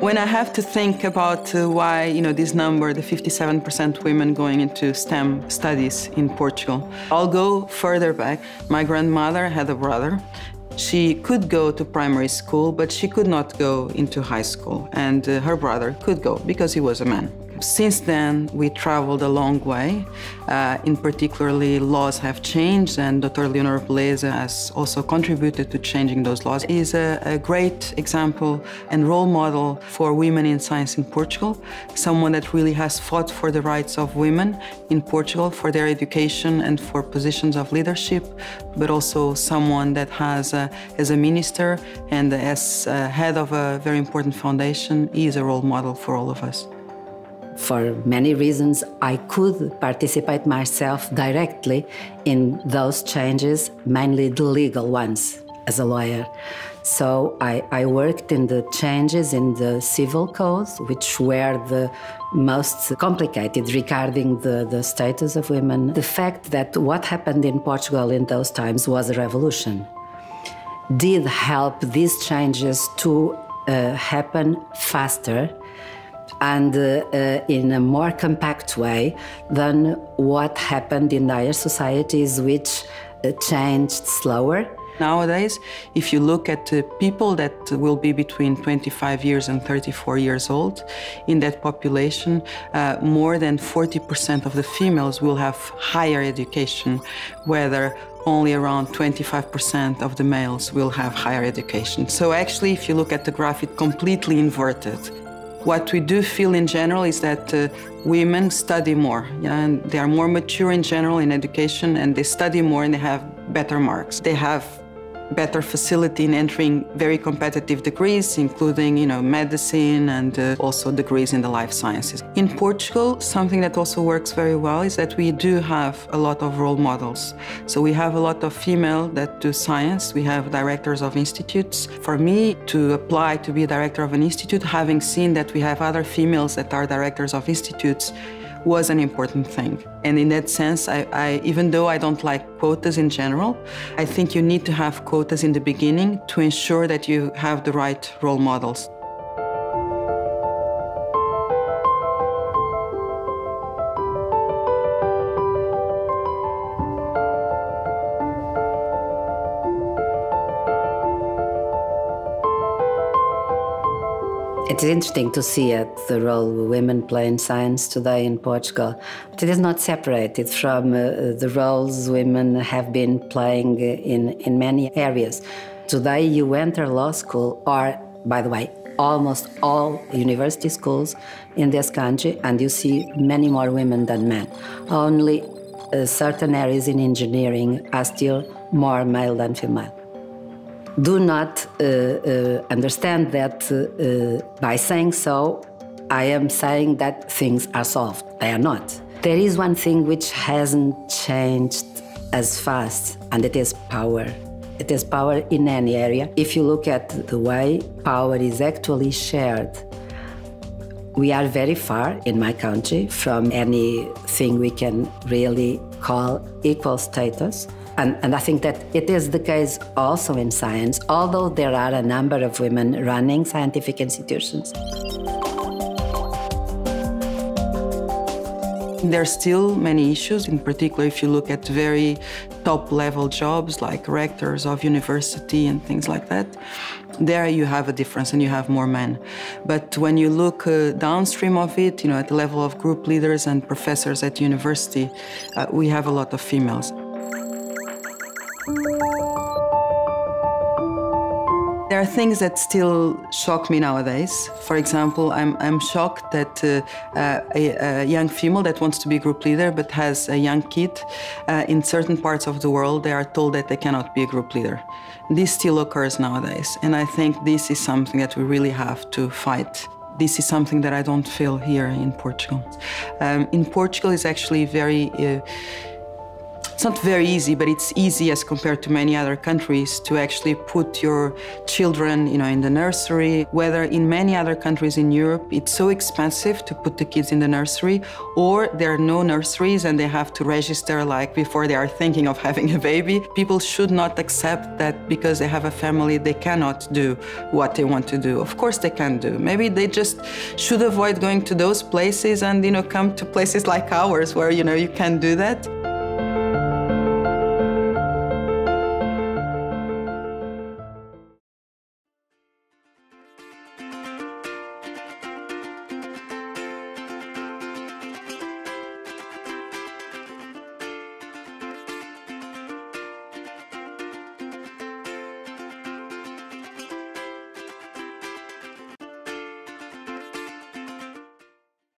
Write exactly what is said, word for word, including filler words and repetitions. When I have to think about uh, why, you know, this number, the fifty-seven percent women going into STEM studies in Portugal, I'll go further back. My grandmother had a brother. She could go to primary school, but she could not go into high school. And uh, her brother could go because he was a man. Since then, we traveled a long way. Uh, in particularly, laws have changed, and Doctor Leonor Beleza has also contributed to changing those laws. He's a, a great example and role model for women in science in Portugal, someone that really has fought for the rights of women in Portugal, for their education and for positions of leadership, but also someone that has, uh, as a minister and as uh, head of a very important foundation, he is a role model for all of us. For many reasons, I could participate myself directly in those changes, mainly the legal ones, as a lawyer. So I, I worked in the changes in the civil codes, which were the most complicated regarding the, the status of women. The fact that what happened in Portugal in those times was a revolution did help these changes to uh, happen faster and uh, uh, in a more compact way than what happened in higher societies, which uh, changed slower. Nowadays, if you look at uh, people that will be between twenty-five years and thirty-four years old, in that population, uh, more than forty percent of the females will have higher education, whether only around twenty-five percent of the males will have higher education. So actually, if you look at the graph, it's completely inverted. What we do feel in general is that uh, women study more, yeah? And they are more mature in general in education, and they study more and they have better marks. They have better facility in entering very competitive degrees, including, you know, medicine and uh, also degrees in the life sciences. In Portugal, something that also works very well is that we do have a lot of role models. So we have a lot of female that do science. We have directors of institutes. For me, to apply to be a director of an institute, having seen that we have other females that are directors of institutes, was an important thing. And in that sense, I, I, even though I don't like quotas in general, I think you need to have quotas in the beginning to ensure that you have the right role models. It's interesting to see at the role women play in science today in Portugal. But it is not separated from uh, the roles women have been playing in, in many areas. Today you enter law school, or by the way, almost all university schools in this country, and you see many more women than men. Only uh, certain areas in engineering are still more male than female. Do not uh, uh, understand that uh, uh, by saying so, I am saying that things are solved. They are not. There is one thing which hasn't changed as fast, and it is power. It is power in any area. If you look at the way power is actually shared, we are very far in my country from anything we can really call equal status. And, and I think that it is the case also in science, although there are a number of women running scientific institutions. There are still many issues, in particular if you look at very top-level jobs like rectors of university and things like that. There you have a difference and you have more men. But when you look uh, downstream of it, you know, at the level of group leaders and professors at university, uh, we have a lot of females. There are things that still shock me nowadays. For example, I'm, I'm shocked that uh, uh, a, a young female that wants to be group leader but has a young kid, uh, in certain parts of the world, they are told that they cannot be a group leader. This still occurs nowadays, and I think this is something that we really have to fight. This is something that I don't feel here in Portugal. Um, in Portugal, it's actually very, uh, it's not very easy, but it's easy as compared to many other countries to actually put your children, you know, in the nursery. Whether in many other countries in Europe, it's so expensive to put the kids in the nursery, or there are no nurseries and they have to register like before they are thinking of having a baby. People should not accept that because they have a family, they cannot do what they want to do. Of course they can do. Maybe they just should avoid going to those places and, you know, come to places like ours where, you know, you can do that.